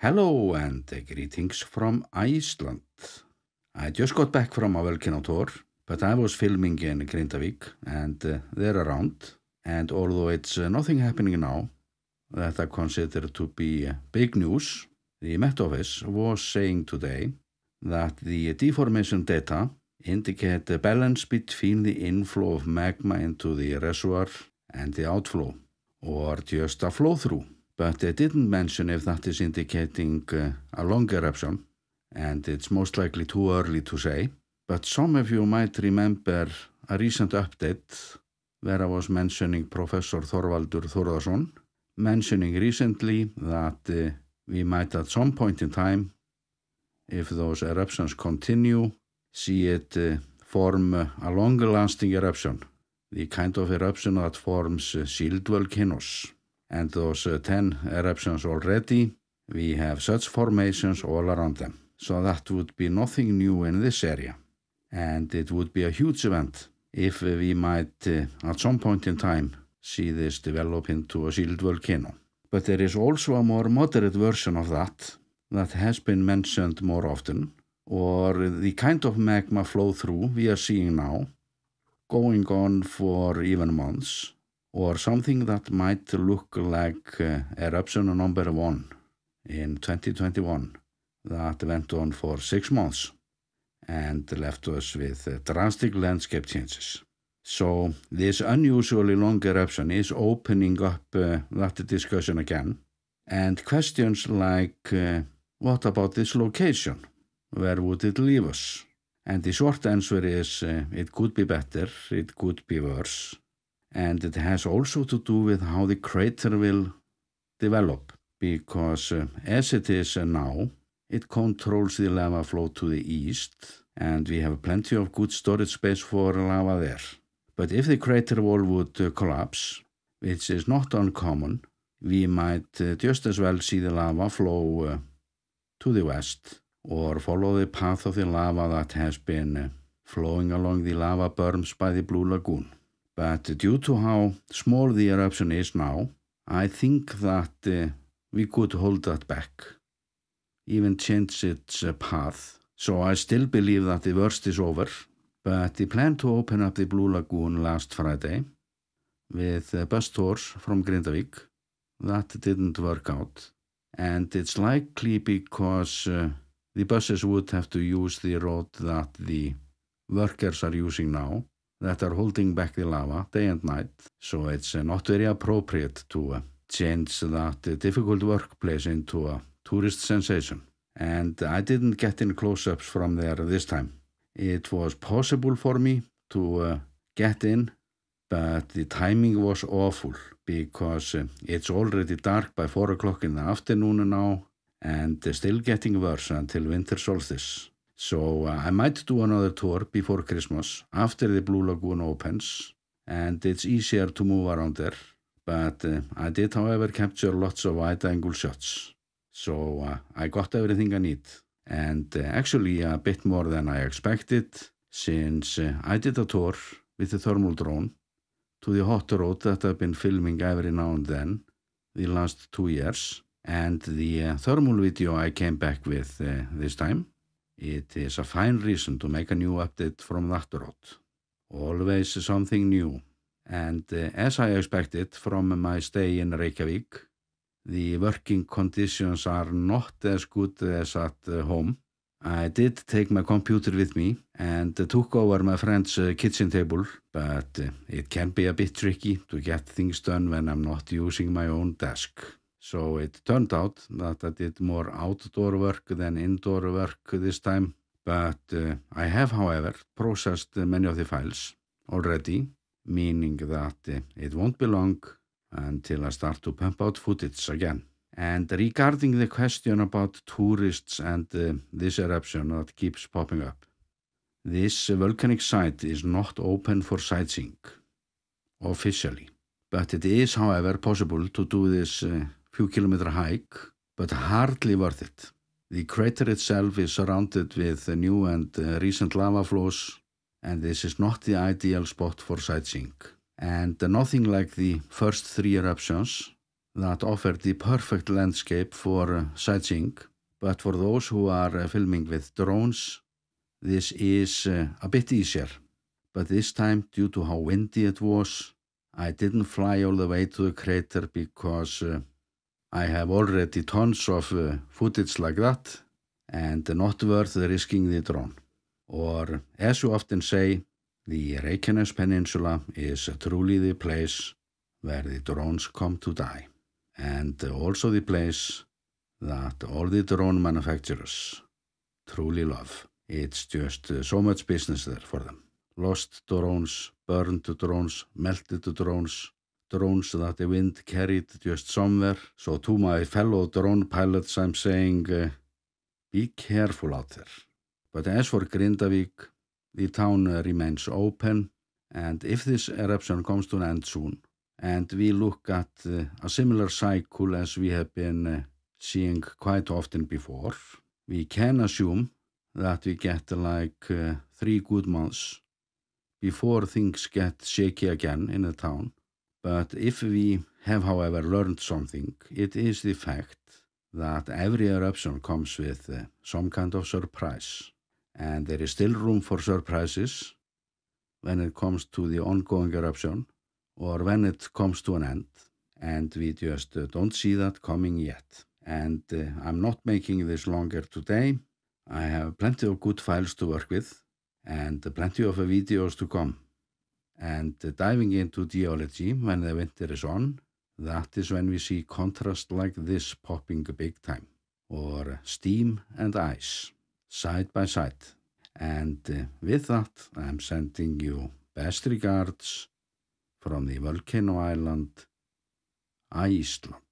Hello and greetings from Iceland. I just got back from a volcano tour, but I was filming in Grindavík and they're around, and although it's nothing happening now that I consider to be big news, the Met Office was saying today that the deformation data indicate the balance between the inflow of magma into the reservoir and the outflow, or just a flow-through. But they didn't mention if that is indicating a long eruption, and it's most likely too early to say. But some of you might remember a recent update where I was mentioning Professor Þorvaldur Þórðarsson, mentioning recently that we might at some point in time, if those eruptions continue, see it form a long-lasting eruption, the kind of eruption that forms shield volcanoes. And those 10 eruptions already, we have such formations all around them. So that would be nothing new in this area. And it would be a huge event if we might, at some point in time, see this develop into a shield volcano. But there is also a more moderate version of that has been mentioned more often, or the kind of magma flow-through we are seeing now, going on for even months, or something that might look like eruption number 1 in 2021 that went on for 6 months and left us with drastic landscape changes. So this unusually long eruption is opening up that discussion again, and questions like what about this location? Where would it leave us? And the short answer is it could be better, it could be worse. And it has also to do with how the crater will develop, because as it is now, it controls the lava flow to the east, and we have plenty of good storage space for lava there. But if the crater wall would collapse, which is not uncommon, we might just as well see the lava flow to the west, or follow the path of the lava that has been flowing along the lava berms by the Blue Lagoon. But due to how small the eruption is now, I think that we could hold that back, even change its path. So I still believe that the worst is over, but the plan to open up the Blue Lagoon last Friday with bus tours from Grindavík, that didn't work out. And it's likely because the buses would have to use the road that the workers are using now, that are holding back the lava day and night, so it's not very appropriate to change that difficult workplace into a tourist sensation. And I didn't get in close-ups from there this time. It was possible for me to get in, but the timing was awful, because it's already dark by 4 o'clock in the afternoon now, and still getting worse until winter solstice. So I might do another tour before Christmas, after the Blue Lagoon opens, and it's easier to move around there. But I did, however, capture lots of wide-angle shots. So I got everything I need, and actually a bit more than I expected, since I did a tour with the thermal drone to the hot road that I've been filming every now and then the last 2 years, and the thermal video I came back with this time. It is a fine reason to make a new update from that road. Always something new. And as I expected from my stay in Reykjavík, the working conditions are not as good as at home. I did take my computer with me and took over my friend's kitchen table, but it can be a bit tricky to get things done when I'm not using my own desk. So it turned out that I did more outdoor work than indoor work this time, but I have, however, processed many of the files already, meaning that it won't be long until I start to pump out footage again. And regarding the question about tourists and this eruption that keeps popping up, this volcanic site is not open for sightseeing, officially. But it is, however, possible to do this few-kilometer hike, but hardly worth it. The crater itself is surrounded with new and recent lava flows, and this is not the ideal spot for sightseeing. And nothing like the first 3 eruptions that offered the perfect landscape for sightseeing, but for those who are filming with drones, this is a bit easier. But this time, due to how windy it was, I didn't fly all the way to the crater because I have already tons of footage like that and not worth risking the drone. Or, as you often say, the Reykjanes Peninsula is truly the place where the drones come to die, and also the place that all the drone manufacturers truly love. It's just so much business there for them. Lost drones, burned drones, melted drones, drones that the wind carried just somewhere. So to my fellow drone pilots I'm saying, be careful out there. But as for Grindavík, the town remains open, and if this eruption comes to an end soon, and we look at a similar cycle as we have been seeing quite often before, we can assume that we get like 3 good months before things get shaky again in the town. But if we have, however, learned something, it is the fact that every eruption comes with some kind of surprise, and there is still room for surprises when it comes to the ongoing eruption or when it comes to an end, and we just don't see that coming yet. And I'm not making this longer today. I have plenty of good files to work with and plenty of videos to come. And diving into geology when the winter is on, that is when we see contrast like this popping big time, or steam and ice, side by side. And with that, I'm sending you best regards from the volcano island, Iceland.